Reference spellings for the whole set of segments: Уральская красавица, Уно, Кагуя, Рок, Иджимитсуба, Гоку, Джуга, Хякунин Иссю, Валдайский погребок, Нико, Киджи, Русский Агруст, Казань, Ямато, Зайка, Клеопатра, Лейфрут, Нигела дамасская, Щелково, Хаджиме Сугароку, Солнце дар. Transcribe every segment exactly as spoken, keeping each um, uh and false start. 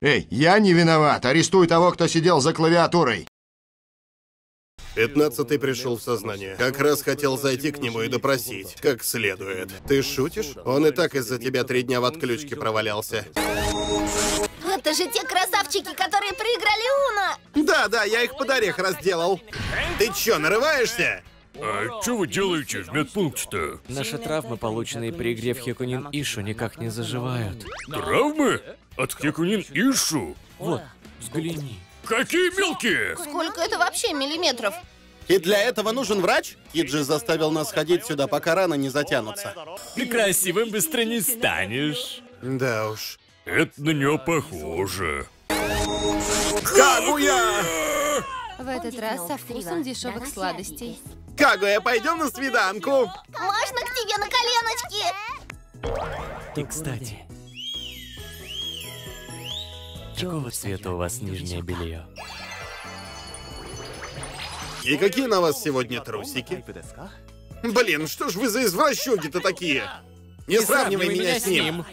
Эй, я не виноват. Арестуй того, кто сидел за клавиатурой. Пятнадцатый пришел в сознание. Как раз хотел зайти к нему и допросить, как следует. Ты шутишь? Он и так из-за тебя три дня в отключке провалялся. Это же те красавчики, которые проиграли Уно! Да, да, я их под орех разделал. Ты чё, нарываешься? А что вы делаете в медпункте-то? Наши травмы, полученные при игре в Хякунин Иссю, никак не заживают. Травмы? От Хякунин Иссю? Вот, взгляни. Какие мелкие! Сколько это вообще миллиметров? И для этого нужен врач? Киджи заставил нас ходить сюда, пока раны не затянутся. Ты красивым быстро не станешь. Да уж. Это на него похоже. Кагуя! В этот раз со вкусом дешевых сладостей. Кагуя, пойдем на свиданку? Можно к тебе на коленочки? И, кстати, какого цвета у вас нижнее белье? И какие на вас сегодня трусики? Блин, что ж вы за извращуги-то такие? Не сравнивай меня с ним.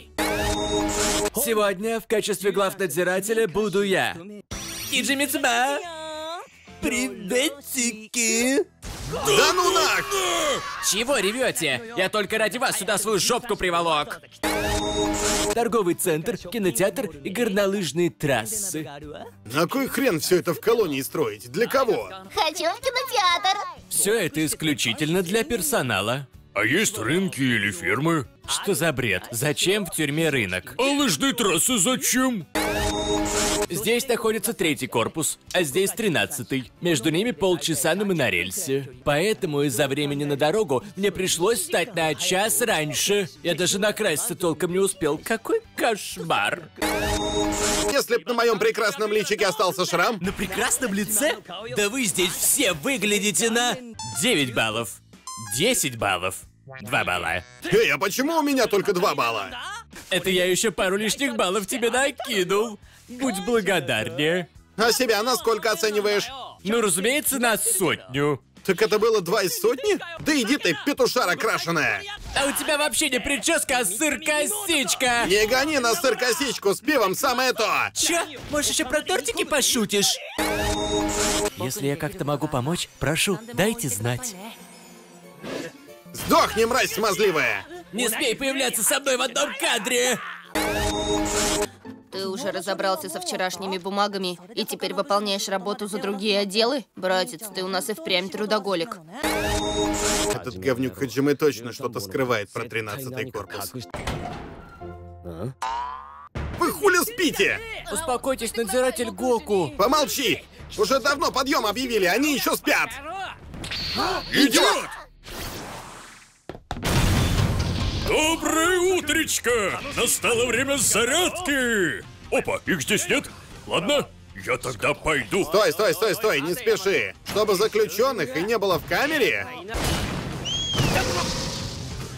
Сегодня в качестве главнадзирателя буду я. Иджимитсуба! Приветики! Да ну нах! Чего ревете? Я только ради вас сюда свою жопку приволок. Торговый центр, кинотеатр и горнолыжные трассы. На кой хрен все это в колонии строить? Для кого? Хочу в кинотеатр. Все это исключительно для персонала. А есть рынки или фермы? Что за бред? Зачем в тюрьме рынок? А лыжные трассы зачем? Здесь находится третий корпус, а здесь тринадцатый. Между ними полчаса на монорельсе. Поэтому из-за времени на дорогу мне пришлось встать на час раньше. Я даже накраситься толком не успел. Какой кошмар. Если б на моем прекрасном личике остался шрам... На прекрасном лице? Да вы здесь все выглядите на... девять баллов. десять баллов. два балла. Эй, а почему у меня только два балла? Это я еще пару лишних баллов тебе накинул. Будь благодарнее. А себя насколько оцениваешь? Ну, разумеется, на сотню. Так это было два из сотни? Да иди ты, петушара крашеная. А у тебя вообще не прическа, а сыр-косичка. Не гони на сыр-косичку, с пивом самое то. Че? Может, еще про тортики пошутишь? Если я как-то могу помочь, прошу, дайте знать. Сдохни, мразь смазливая! Не смей появляться со мной в одном кадре! Ты уже разобрался со вчерашними бумагами и теперь выполняешь работу за другие отделы? Братец, ты у нас и впрямь трудоголик. Этот говнюк Хаджиме точно что-то скрывает про тринадцатый корпус. Вы хули спите? Успокойтесь, надзиратель Гоку. Помолчи! Уже давно подъем объявили, они еще спят! Идиот! Доброе утречко! Настало время зарядки! Опа, их здесь нет? Ладно, я тогда пойду. Стой, стой, стой, стой, не спеши. Чтобы заключенных и не было в камере?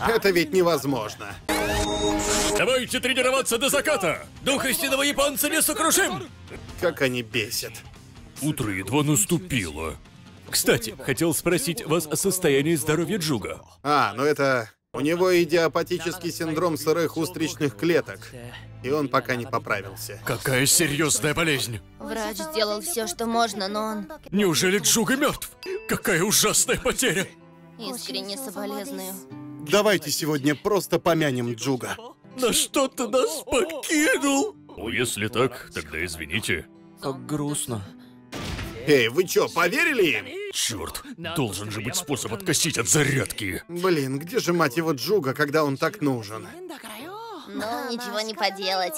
Это ведь невозможно. Давайте тренироваться до заката! Дух истинного японца не сокрушим! Как они бесят. Утро едва наступило. Кстати, хотел спросить вас о состоянии здоровья Джуга. А, ну это... У него идиопатический синдром сырых устричных клеток, и он пока не поправился. Какая серьезная болезнь! Врач сделал все, что можно, но он... Неужели Джуга мертв? Какая ужасная потеря! Искренне соболезную. Давайте сегодня просто помянем Джуга. На что ты нас подкинул? Ну, если так, тогда извините. Как грустно. Эй, вы чё, поверили им? Черт, должен же быть способ откосить от зарядки. Блин, где же, мать его, Джуга, когда он так нужен? Ну, ничего не поделать.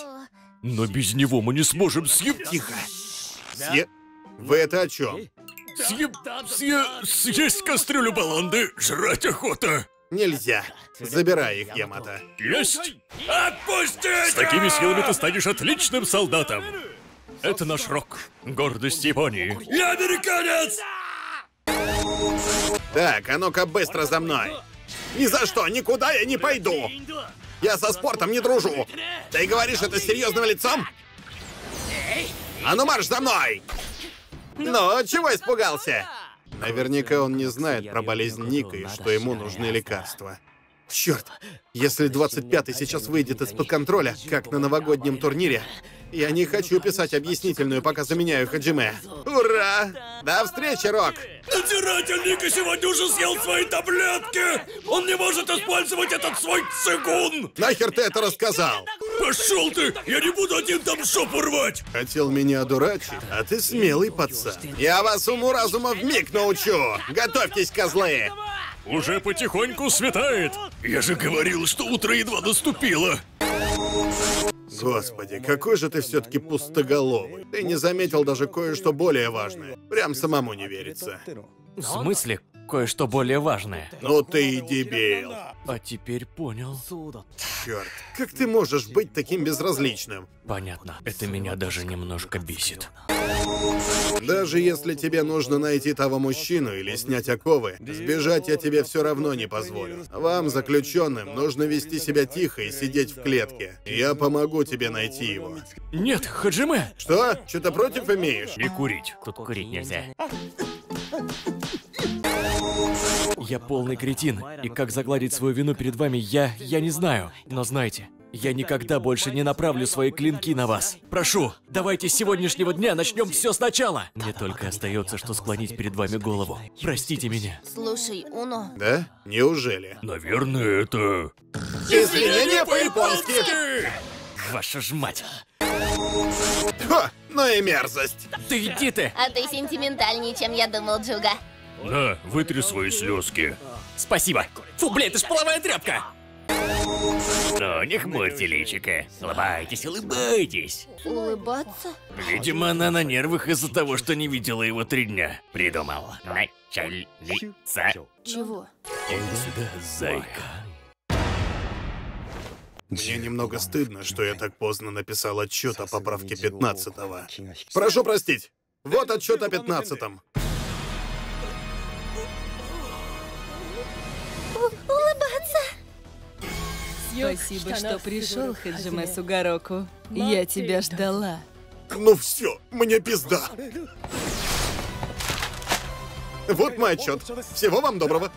Но без него мы не сможем съеб... Тихо. Съе... Вы это о чем? Съеб... Съе... Съесть кастрюлю баланды, жрать охота. Нельзя. Забирай их, Ямато. Есть! Отпустите! С такими силами ты станешь отличным солдатом. Это наш Рок. Гордость Японии. Я американец! Так, а ну-ка быстро за мной. Ни за что, никуда я не пойду. Я со спортом не дружу. Ты говоришь это с серьезным лицом? А ну марш за мной! Ну, чего испугался? Наверняка он не знает про болезнь Нико и что ему нужны лекарства. Черт, если двадцать пятый сейчас выйдет из-под контроля, как на новогоднем турнире, Я не хочу писать объяснительную, пока заменяю Хаджиме. Ура! До встречи, Рок! Надзиратель Нико сегодня уже съел свои таблетки! Он не может использовать этот свой цигун! Нахер ты это рассказал? Пошел ты! Я не буду один там шопу рвать! Хотел меня одурачить, а ты смелый пацан. Я вас уму-разума вмиг научу! Готовьтесь, козлы! Уже потихоньку светает! Я же говорил, что утро едва наступило! Господи, какой же ты все-таки пустоголовый. Ты не заметил даже кое-что более важное. Прям самому не верится. В смысле, кое-что более важное? Ну ты и дебил. А теперь понял. Черт, как ты можешь быть таким безразличным? Понятно. Это меня даже немножко бесит. Даже если тебе нужно найти того мужчину или снять оковы, сбежать я тебе все равно не позволю. Вам, заключенным, нужно вести себя тихо и сидеть в клетке. Я помогу тебе найти его. Нет, Хаджиме! Что? Что-то против имеешь? И курить. Тут курить нельзя. Я полный кретин, и как загладить свою вину перед вами, я... я не знаю. Но знаете, я никогда больше не направлю свои клинки на вас. Прошу, давайте с сегодняшнего дня начнем все сначала. Мне только остается, что склонить перед вами голову. Простите меня. Слушай, Уно. Да? Неужели? Наверное, это... Извинения по-японски! Ваша ж мать. Ха, ну и мерзость. Ты иди ты. А ты сентиментальнее, чем я думал, Джуга. На, вытри свои слезки. Спасибо. Фу, блядь, это ж половая тряпка. Ну, не хмурьте личико. Улыбайтесь, улыбайтесь. Улыбаться? Видимо, она на нервах из-за того, что не видела его три дня. Придумал. Начальница. Чего? Иди сюда, зайка. Мне немного стыдно, что я так поздно написал отчет о поправке пятнадцатого. Прошу простить. Вот отчет о пятнадцатом. Спасибо, что пришел, Хаджиме Сугароку. Я тебя ждала. Ну все, мне пизда. Вот мой отчет. Всего вам доброго.